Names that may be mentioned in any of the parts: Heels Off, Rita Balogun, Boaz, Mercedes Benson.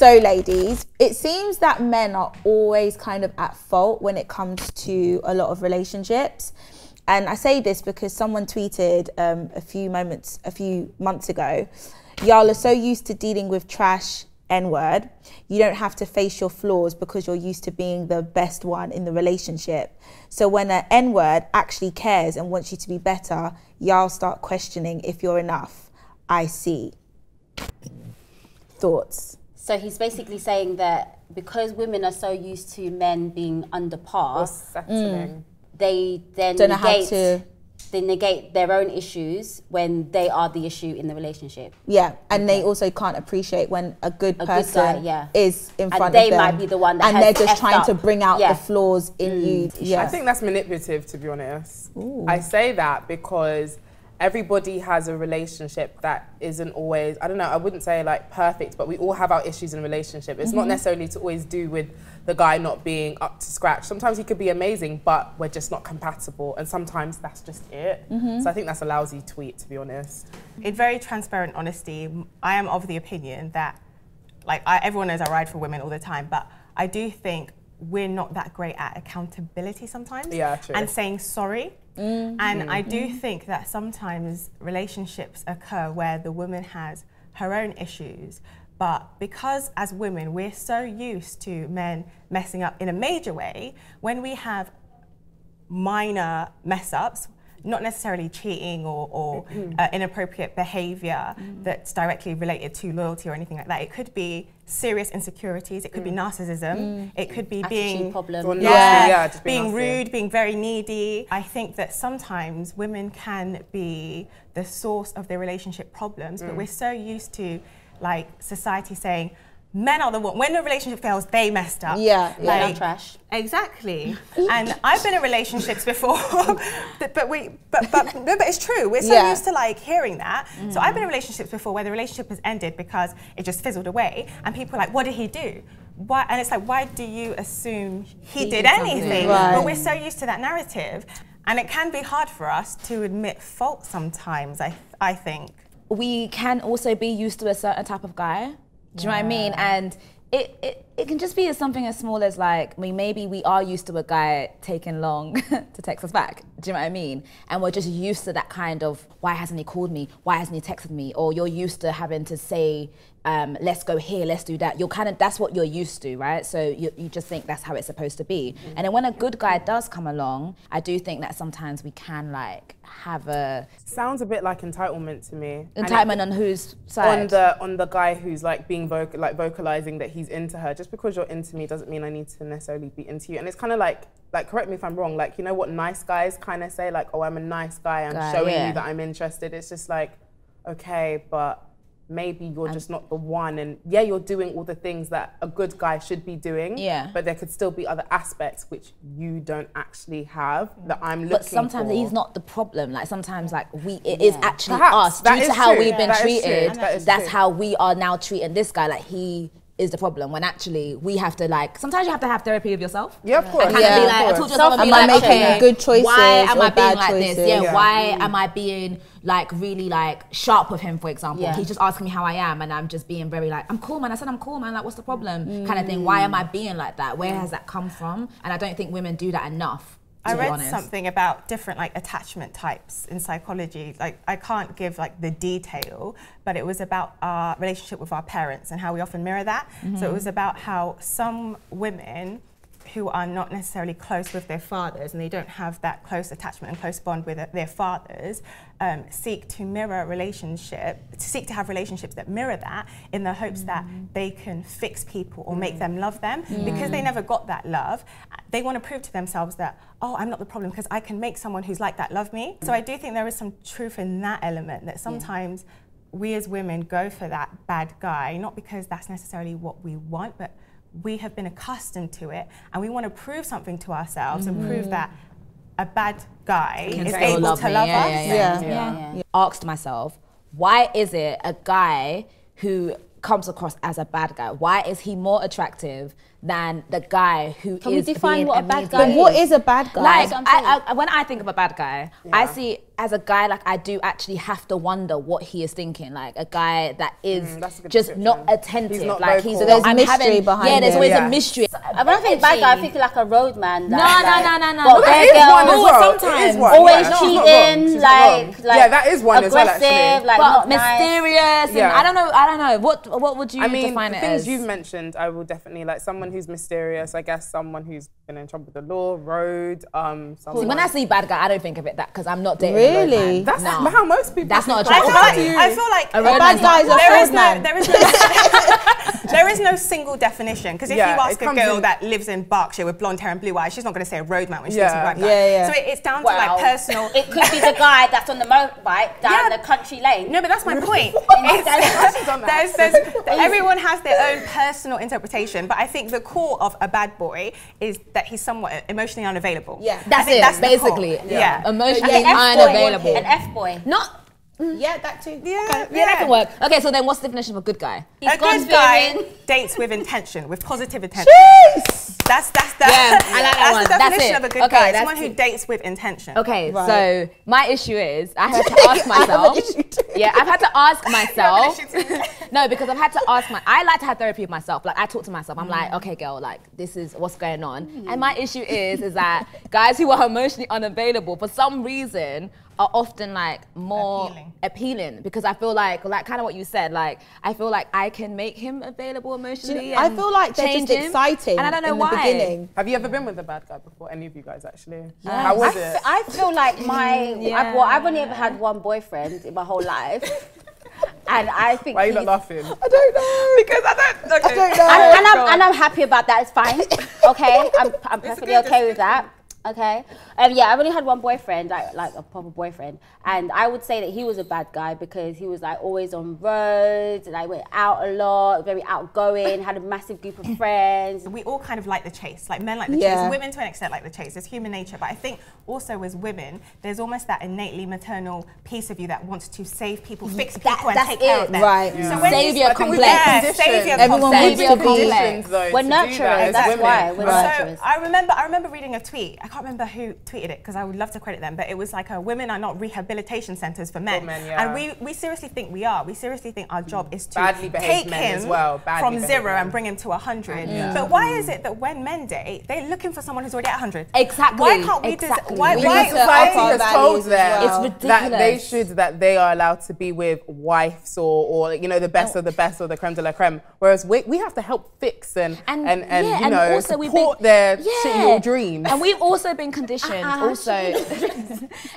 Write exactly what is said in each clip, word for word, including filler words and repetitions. So ladies, it seems that men are always kind of at fault when it comes to a lot of relationships. And I say this because someone tweeted um, a few moments, a few months ago, y'all are so used to dealing with trash, N-word, you don't have to face your flaws because you're used to being the best one in the relationship. So when an N-word actually cares and wants you to be better, y'all start questioning if you're enough. I see. Thoughts? So he's basically saying that because women are so used to men being underpassed, settling, they then don't know how to... they negate their own issues when they are the issue in the relationship. Yeah, and okay. they also can't appreciate when a good a person good guy, yeah. is in and front of them. And they might be the one that and has And they're just trying up. to bring out yeah. the flaws in mm. you. Yeah. I think that's manipulative, to be honest. Ooh. I say that because everybody has a relationship that isn't always, I don't know, I wouldn't say like perfect, but we all have our issues in a relationship. It's mm-hmm. not necessarily to always do with the guy not being up to scratch. Sometimes he could be amazing, but we're just not compatible. And sometimes that's just it. Mm-hmm. So I think that's a lousy tweet, to be honest. In very transparent honesty, I am of the opinion that, like I, everyone knows I ride for women all the time, but I do think we're not that great at accountability sometimes. Yeah, true. And saying sorry. Mm-hmm. And I do think that sometimes relationships occur where the woman has her own issues, but because as women we're so used to men messing up in a major way, when we have minor mess-ups, not necessarily cheating or, or mm-hmm. uh, inappropriate behaviour mm-hmm. that's directly related to loyalty or anything like that. It could be serious insecurities, it could mm. be narcissism, mm. it could be Attitude being problem. Or nasty, yeah, yeah, just being, being rude, being very needy. I think that sometimes women can be the source of their relationship problems, mm. but we're so used to like society saying, men are the one, when the relationship fails, they messed up. Yeah, yeah. Like, trash. Exactly. And I've been in relationships before, but we, but, but, no, but it's true. We're so yeah. used to like hearing that. Mm. So I've been in relationships before where the relationship has ended because it just fizzled away and people are like, what did he do? Why? And it's like, why do you assume he, he did, did anything? Right. But we're so used to that narrative. And it can be hard for us to admit fault sometimes, I, I think. We can also be used to a certain type of guy. Do you yeah. know what I mean? And it, it, it can just be as something as small as like, I mean, maybe we are used to a guy taking long to text us back. Do you know what I mean? And we're just used to that kind of, why hasn't he called me? Why hasn't he texted me? Or you're used to having to say, um, let's go here, let's do that. You're kind of, that's what you're used to, right? So you, you just think that's how it's supposed to be. Mm-hmm. And then when a good guy does come along, I do think that sometimes we can like have a... Sounds a bit like entitlement to me. Entitlement it, on whose side? On the, on the guy who's like being vocal, like vocalizing that he's into her. Just because you're into me doesn't mean I need to necessarily be into you. And it's kind of like, like, correct me if I'm wrong, like, you know what nice guys kind of say? Like, oh, I'm a nice guy, I'm guy, showing yeah. you that I'm interested. It's just like, okay, but maybe you're I'm, just not the one. And yeah, you're doing all the things that a good guy should be doing, yeah. but there could still be other aspects which you don't actually have that I'm looking for. But sometimes for. he's not the problem. Like sometimes like we, it yeah. is actually Perhaps. us. That due is to how true. we've yeah. been that treated, that is that's true. how we are now treating this guy. Like he, is the problem when actually we have to like, sometimes you have to have therapy of yourself. Yeah, of course. And kind yeah, of be like, I talk to yourself and be like, okay, am I making good choices? Why am I being like this? Yeah, yeah. Why mm. am I being like really like sharp with him, for example? Yeah. He's just asking me how I am and I'm just being very like, I'm cool, man. I said I'm cool, man. Like, what's the problem? Mm. Kind of thing. Why am I being like that? Where mm. has that come from? And I don't think women do that enough. I read honest. something about different like attachment types in psychology. Like I can't give like the detail, but it was about our relationship with our parents and how we often mirror that. Mm-hmm. So it was about how some women who are not necessarily close with their fathers and they don't have that close attachment and close bond with their fathers um, seek to mirror relationship, seek to have relationships that mirror that in the hopes mm. that they can fix people or mm. make them love them. Yeah. Because they never got that love, they want to prove to themselves that, oh, I'm not the problem because I can make someone who's like that love me. So I do think there is some truth in that element that sometimes yeah. we as women go for that bad guy, not because that's necessarily what we want, but we have been accustomed to it and we want to prove something to ourselves mm-hmm. and prove that a bad guy is able love to me. love yeah, us. Yeah, yeah. Yeah. Yeah. Yeah. Yeah. Asked myself, why is it a guy who comes across as a bad guy? Why is he more attractive than the guy who Can is Can we define being what a bad guy is? But what is a bad guy? Like, I, I, when I think of a bad guy, yeah. I see as a guy, like, I do actually have to wonder what he is thinking. Like, a guy that is mm, just not attentive. He's not like, vocal. He's so there's I'm mystery having, behind yeah, him. Yeah, there's always yeah. a mystery. So, when I think bad guy, I think like a road man. That, no, like, no, no, no, no. But well, there is one as well. Sometimes. One, always yeah. cheating, like, like, yeah, that is one as well, actually. Like, but mysterious. And I don't know, I don't know. What What would you I mean, define it as? I mean, the things you've mentioned, I will definitely, like, someone who's mysterious, I guess someone who's been in trouble with the law, road, um, someone... See, when I see bad guy, I don't think of it that, because I'm not dating Really? A road man. That's no. how most people... That's not attractive. I feel like, I feel like a, a bad guy is a there is man. No, there is no, there is no single definition, because if yeah, you ask a girl in... that lives in Berkshire with blonde hair and blue eyes, she's not going to say a road man when she yeah. thinks of a bad guy. Yeah, yeah. So it, it's down well, to, like, personal... It could be the guy that's on the motorbike down yeah. the country lane. No, but that's my point. There's, there's, everyone has their own personal interpretation, but I think the core of a bad boy is that he's somewhat emotionally unavailable. Yeah, that's it. That's basically, yeah, yeah. emotionally unavailable. An F boy, not. Yeah, that too. Yeah, okay. yeah, yeah, that can work. Okay, so then what's the definition of a good guy? He's a good guy dates with intention, with positive intention. Jeez! That's that's the, yeah, I like that that's one. the definition that's of a good okay, guy. Someone who dates with intention. Okay, right. So my issue is I have to ask myself. yeah, I've had to ask myself. no, because I've had to ask my. I like to have therapy with myself. Like I talk to myself. I'm mm. like, okay, girl, like this is what's going on. Mm. And my issue is, is that guys who are emotionally unavailable for some reason are often like more appealing. appealing because I feel like, like kind of what you said, like I feel like I can make him available emotionally. You know, and I feel like they're just exciting. And I don't know in why. The beginning. Have you ever been with a bad guy before? Any of you guys actually? Yes. How was I it? I feel like my, yeah. I, well, I've only ever had one boyfriend in my whole life. And I think why are you not laughing? I don't know. Because I don't, okay. I don't know. And, and, I'm, and I'm happy about that, it's fine. Okay, I'm, I'm perfectly okay with that. Okay. Um, yeah, I've only had one boyfriend, like like a proper boyfriend, and I would say that he was a bad guy because he was like always on roads, like went out a lot, very outgoing, had a massive group of friends. We all kind of like the chase, like men like the yeah. chase, women to an extent like the chase. It's human nature, but I think also as women, there's almost that innately maternal piece of you that wants to save people, fix people, that, and that's take it. care of them. Right. Yeah. So when savior you, complex. Yeah, savior Everyone complex. Savior complex. Though, we're nurturers. That that's women. why we're right. nurturers. So I remember, I remember reading a tweet. I can't remember who tweeted it because I would love to credit them, but it was like a women are not rehabilitation centres for men, for men yeah. and we, we seriously think we are. We seriously think our job is to Badly take him as well. from zero men. and bring him to a hundred. Yeah. But why is it that when men date, they're looking for someone who's already at hundred? Exactly. Why can't we? Exactly. Why? We why? Society has told them it's ridiculous. that they should, that they are allowed to be with wives or, or you know the best oh. of the best or the creme de la creme, whereas we we have to help fix and and and, and yeah, you and know support been, their yeah. shitty little dreams. And we've also Also been conditioned, uh-huh. also,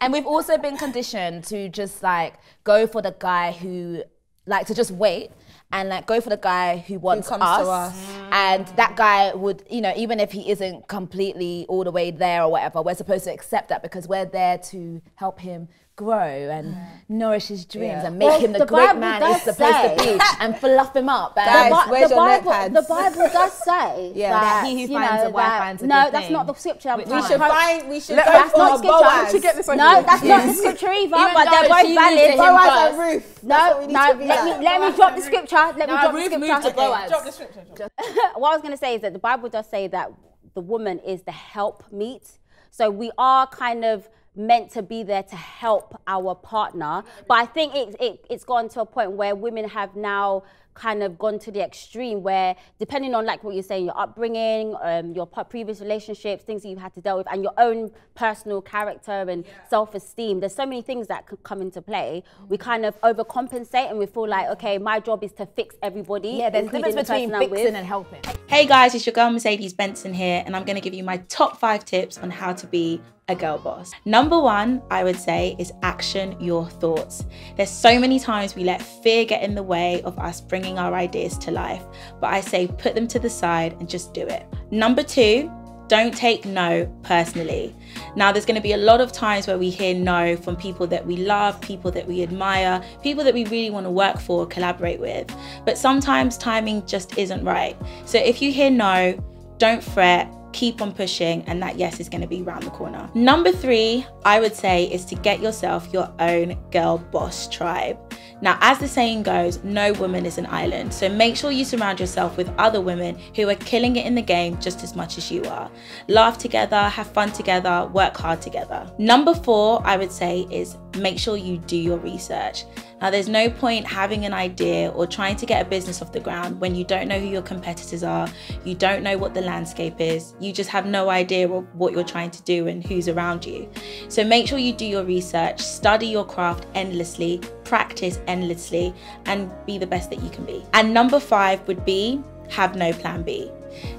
and we've also been conditioned to just like go for the guy who, like, to just wait and like go for the guy who wants who comes us, to us, and that guy would, you know, even if he isn't completely all the way there or whatever, we're supposed to accept that because we're there to help him grow and yeah. nourish his dreams yeah. and make well, him the, the great Bible man he's supposed to be and fluff him up. Guys, the, where's the, your Bible, notepads? the Bible does say yeah. that, that he who finds know, a wife finds a good No, that's thing. not the scripture. I'm we, we should find, we should Let go for a Boaz. No, that's yes. not the scripture either, even but they're both valid. Boaz and Ruth. No, no, let me drop the scripture. Let me drop the scripture. Drop the scripture. What I was going to say is that the Bible does say that the woman is the helpmeet. So we are kind of meant to be there to help our partner, but I think it, it, it's gone to a point where women have now kind of gone to the extreme where, depending on like what you're saying, your upbringing, um, your previous relationships, things that you've had to deal with, and your own personal character and yeah. self-esteem, there's so many things that could come into play. We kind of overcompensate and we feel like, okay, my job is to fix everybody. Yeah, there's a difference between fixing and helping. Hey guys, it's your girl Mercedes Benson here, and I'm gonna give you my top five tips on how to be a girl boss. Number one, I would say, is action your thoughts. There's so many times we let fear get in the way of us bringing our ideas to life, but I say put them to the side and just do it. Number two, don't take no personally. Now, there's gonna be a lot of times where we hear no from people that we love, people that we admire, people that we really wanna work for or collaborate with, but sometimes timing just isn't right. So if you hear no, don't fret, keep on pushing, and that yes is going to be around the corner. Number three, I would say, is to get yourself your own girl boss tribe. Now, as the saying goes, no woman is an island, so make sure you surround yourself with other women who are killing it in the game just as much as you are. Laugh together, have fun together, work hard together. Number four, I would say, is make sure you do your research. Now, there's no point having an idea or trying to get a business off the ground when you don't know who your competitors are, you don't know what the landscape is, you just have no idea what you're trying to do and who's around you. So make sure you do your research, study your craft endlessly, practice endlessly, and be the best that you can be. And number five would be, have no plan B.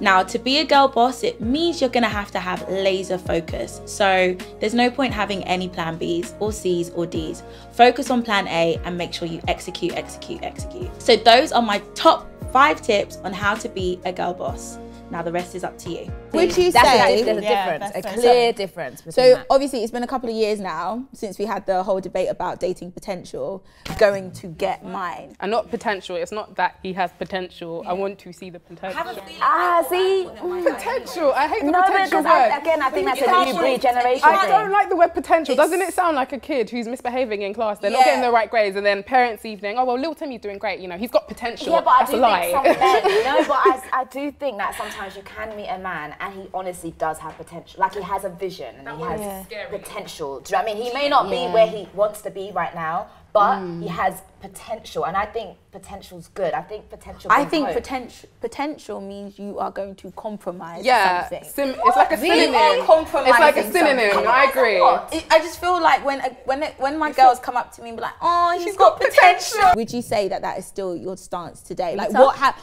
Now, to be a girl boss, it means you're gonna have to have laser focus. So there's no point having any plan B's or C's or D's. Focus on plan A and make sure you execute, execute, execute. So those are my top five tips on how to be a girl boss. Now the rest is up to you. Would you that's say there's a yeah, difference, a clear so, difference? So that. Obviously it's been a couple of years now since we had the whole debate about dating potential, going to get mine. And not potential, it's not that he has potential, yeah. I want to see the potential. Have a ah, like see? Potential, I hate the no, potential word. I, again, I think that's a new breed generation. I don't like the word potential. It's, doesn't it sound like a kid who's misbehaving in class, they're yeah. not getting the right grades, and then parents evening, oh well, little Timmy's doing great, you know, he's got potential, yeah, but I that's do a lie. Think men, you know, but I, I do think that sometimes Sometimes you can meet a man and he honestly does have potential. Like, he has a vision and that he has yeah. potential. Do you know what I mean? He may not yeah. be where he wants to be right now, but mm. he has potential, and I think potential's good. I think potential. I think potential potential means you are going to compromise. Yeah, something. Sim it's like a we synonym. It's like a synonym. Something. I agree. It, I just feel like when when it, when my it's girls like, come up to me and be like, oh, she's, she's got, got potential. potential. Would you say that that is still your stance today? Like Rita? What happened?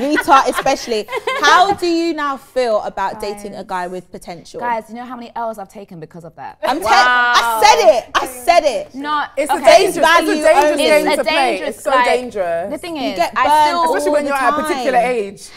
Rita especially. How do you now feel about guys. dating a guy with potential? Guys, you know how many L's I've taken because of that. I'm wow. I said it. I said it. No, it's okay. a day's value. It's a dangerous only. Game. It's a dangerous, it's so like, dangerous. The thing is, you get burned, I still especially when you're time. At a particular age.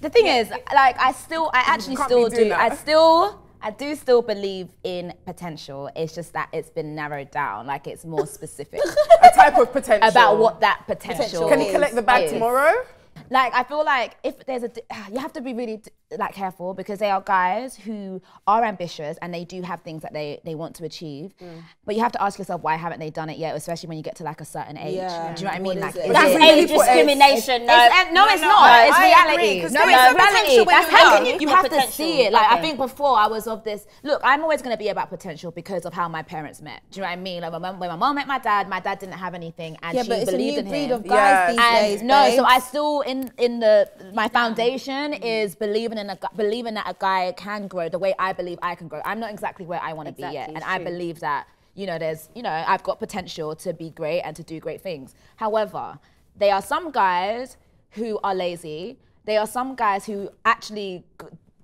The thing yeah. is, like, I still, I actually still do, that. I still, I do still believe in potential. It's just that it's been narrowed down, like it's more specific. A type of potential. About what that potential, potential is. Can you collect the bag is. tomorrow? Like, I feel like if there's a, you have to be really like careful, because they are guys who are ambitious and they do have things that they, they want to achieve. Mm. But you have to ask yourself, why haven't they done it yet? Especially when you get to like a certain age. Yeah. Do you know what I mean? What like, it? It that's it? Age discrimination. It's, no. It's, it's, no, it's no, not. No, it's reality. No, it's reality. That's how you, you have potential. To see it. Like, okay. I think before I was of this, look, I'm always going to be about potential because of how my parents met. Do you know what I mean? Like, when my mom met my dad, my dad didn't have anything, and yeah, she but believed in him. It's a new breed of guys yeah. these days. No, so I still in in the my foundation is believing. And a, believing that a guy can grow the way I believe I can grow. I'm not exactly where I want to exactly, be yet, and true. I believe that, you know, there's, you know, I've got potential to be great and to do great things. However, there are some guys who are lazy. There are some guys who actually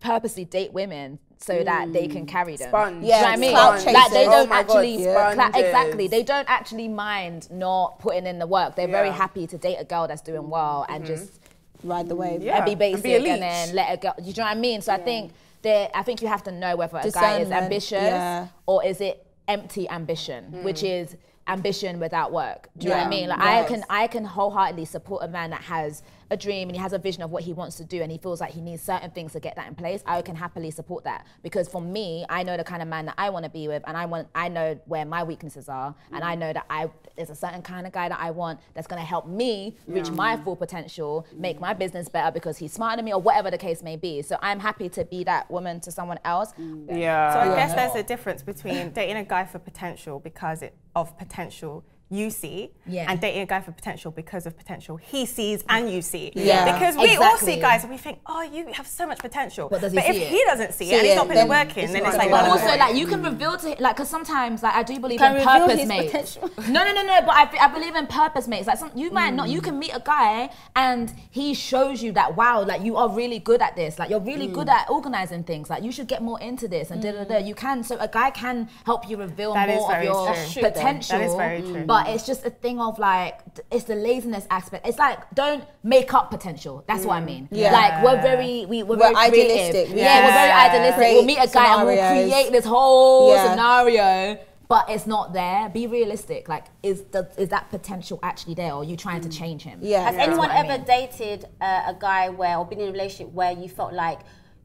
purposely date women so mm. that they can carry them. Sponge. Yeah, you know what I mean? Like, they don't oh actually, God, exactly, they don't actually mind not putting in the work. They're yeah. very happy to date a girl that's doing well and mm-hmm. just. Ride the wave yeah. and be basic and, be and then let it go. You know what I mean? So yeah. I think that I think you have to know whether a guy is ambitious yeah. or is it empty ambition, mm. which is ambition without work. Do you yeah. know what I mean? Like yes. I can I can wholeheartedly support a man that has a dream and he has a vision of what he wants to do and he feels like he needs certain things to get that in place. I can happily support that, because for me, I know the kind of man that I want to be with, and I want I know where my weaknesses are, and I know that I there's a certain kind of guy that I want that's going to help me reach yeah. my full potential, make my business better because he's smarter than me or whatever the case may be. So I'm happy to be that woman to someone else. Yeah. yeah. So I guess there's a difference between dating a guy for potential because it, of potential you see yeah. and dating a guy for potential because of potential he sees and you see. Yeah, because we exactly. all see guys and we think, oh, you have so much potential. But, does he but if it? he doesn't see, see it and he's not putting the work in, then it's like... But well, also, like, you can reveal to him, like, because sometimes, like, I do believe can in purpose mates. No, no, no, no, but I, I believe in purpose mates. Like, some, you might mm. not, you can meet a guy and he shows you that, wow, like, you are really good at this. Like, you're really mm. good at organising things. Like, you should get more into this and mm. da, da, da. You can, so a guy can help you reveal that more of your true. potential. That is very true. Mm. But But it's just a thing of like, it's the laziness aspect. It's like, don't make up potential. That's mm. what I mean. Yeah. Like, we're very, we, we're, we're very idealistic. Yeah. yeah, we're very idealistic. Create we'll meet a guy scenarios. and we'll create this whole yeah. scenario, but it's not there. Be realistic. Like, is the, is that potential actually there, or are you trying mm. to change him? Yeah. Has yeah. anyone ever I mean. dated uh, a guy where, or been in a relationship where you felt like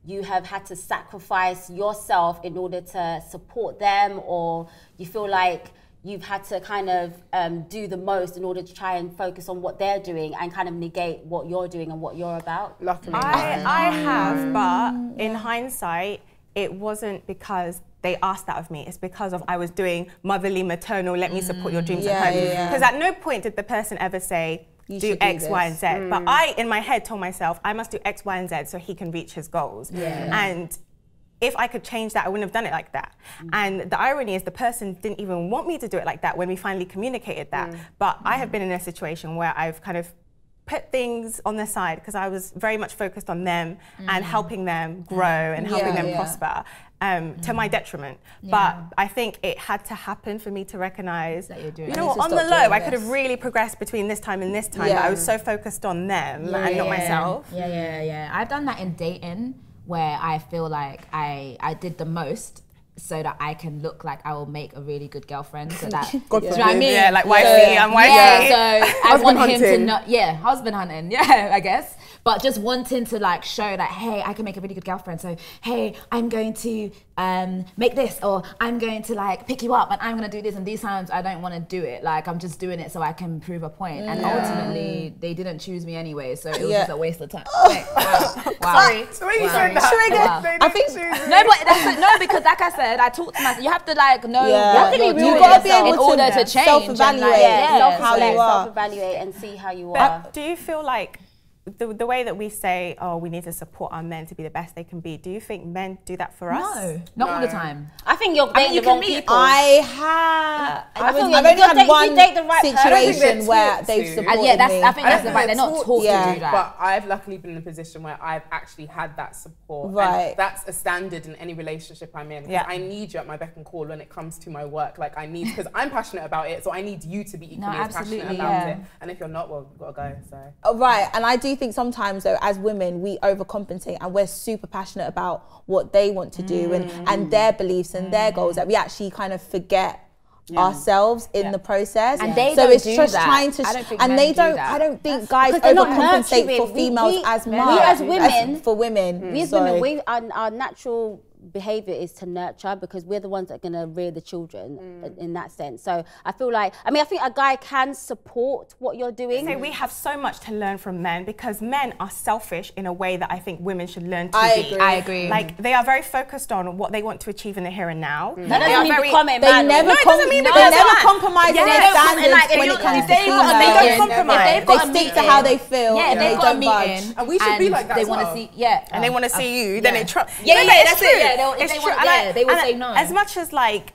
you have had to sacrifice yourself in order to support them, or you feel like you've had to kind of um, do the most in order to try and focus on what they're doing and kind of negate what you're doing and what you're about? Luckily. I, I have, but in hindsight, it wasn't because they asked that of me. It's because of I was doing motherly, maternal, let me support your dreams yeah, at home. Because yeah. at no point did the person ever say, You do X, do Y, and Z. Mm. But I, in my head, told myself, I must do X, Y, and Z so he can reach his goals. Yeah. And if I could change that, I wouldn't have done it like that. Mm. And the irony is the person didn't even want me to do it like that when we finally communicated that. Mm. But mm. I have been in a situation where I've kind of put things on the side because I was very much focused on them mm. and helping them grow and helping yeah, them yeah. prosper. Um, mm. to my detriment, yeah. but I think it had to happen for me to recognise that you're doing. You know, on the low, I could have really progressed between this time and this time, yeah. but I was so focused on them yeah, and yeah, not myself. Yeah, yeah, yeah. I've done that in dating, where I feel like I I did the most so that I can look like I will make a really good girlfriend. So that, God forbid. Do you know what I mean? Yeah, like wifey, so, I'm wifey. Yeah, so I want him hunting. to know. Yeah, husband hunting. Yeah, I guess. But just wanting to like show that, hey, I can make a really good girlfriend. So, hey, I'm going to um, make this, or I'm going to like pick you up, and I'm going to do this. And these times I don't want to do it. Like I'm just doing it so I can prove a point. And yeah. ultimately, they didn't choose me anyway, so it was yeah. just a waste of time. Like, wow. wow. Sorry, sorry, wow. sorry. Wow. Wow. I think no, but that's, no, because like I said, I talked to myself. You have to like know. Yeah. You have to be real with yourself in order to change. Self-evaluate, like, yeah, yeah, how you are. Self-evaluate and see how you but are. Do you feel like? The, the way that we say, oh, we need to support our men to be the best they can be. Do you think men do that for us? No, not no. all the time. I think you're dating I mean, you the wrong meet people. I have. Yeah. I, I mean, I've only had date, one date the right situation where they've supported yeah, that's, me. I think that's I the right. They're not taught yeah. to do that. But I've luckily been in a position where I've actually had that support. Right. And that's a standard in any relationship I'm in. Yeah. I need you at my beck and call when it comes to my work. Like I need, because I'm passionate about it, so I need you to be equally no, as passionate about yeah. it. And if you're not, well, we've got to go. So. Oh, right, and I do I think sometimes though as women we overcompensate and we're super passionate about what they want to do mm. and, and their beliefs and mm. their goals that we actually kind of forget yeah. ourselves in yeah. the process and yeah. they so don't it's do just that. Trying to sh and they do don't that. I don't think That's, guys overcompensate for we, females we, as much we as women as for women mm. we as so. women we our, our natural behavior is to nurture because we're the ones that are going to rear the children mm. in that sense. So I feel like, I mean, I think a guy can support what you're doing. So we have so much to learn from men because men are selfish in a way that I think women should learn to I be. Agree. I agree. Like they are very focused on what they want to achieve in the here and now. Mm. That doesn't they are mean very, become a man. They never, no, it doesn't mean no, they never compromise yeah, their standards like, when it comes they, to females. They don't compromise. They stick to how they feel. Yeah, they don't budge. And we should be like that as well. Yeah. And they want to see you, then it trusts. Yeah, that's it. Yeah, they, if they want it there, I, they will say no. As much as like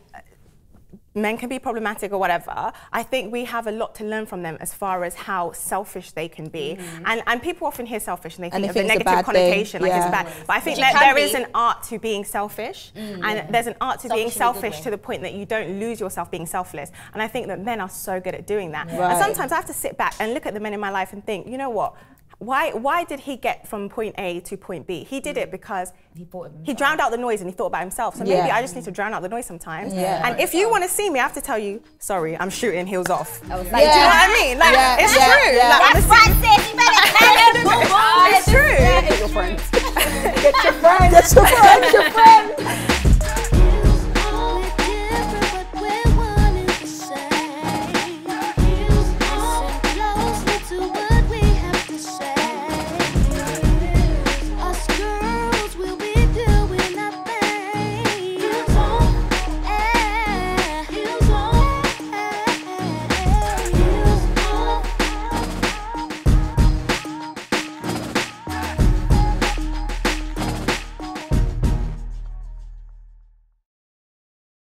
men can be problematic or whatever, I think we have a lot to learn from them as far as how selfish they can be. Mm-hmm. And and people often hear selfish and they think and of the negative connotation, yeah. like it's bad. But I think that there be. is an art to being selfish, mm-hmm. and there's an art to selfish being selfish to the point that you don't lose yourself being selfless. And I think that men are so good at doing that. Right. And sometimes I have to sit back and look at the men in my life and think, you know what? Why, why did he get from point A to point B? He did it because he, he drowned out the noise and he thought about himself. So yeah. maybe I just need to drown out the noise sometimes. Yeah. And if you want to see me, I have to tell you, sorry, I'm shooting heels off. Like, yeah. Do you know what I mean? Like, yeah. it's yeah. true. Yeah. Like, that's right, sis. You better tell him. It's true. Get your friends. Get your friends. Get your friends. Get your friends.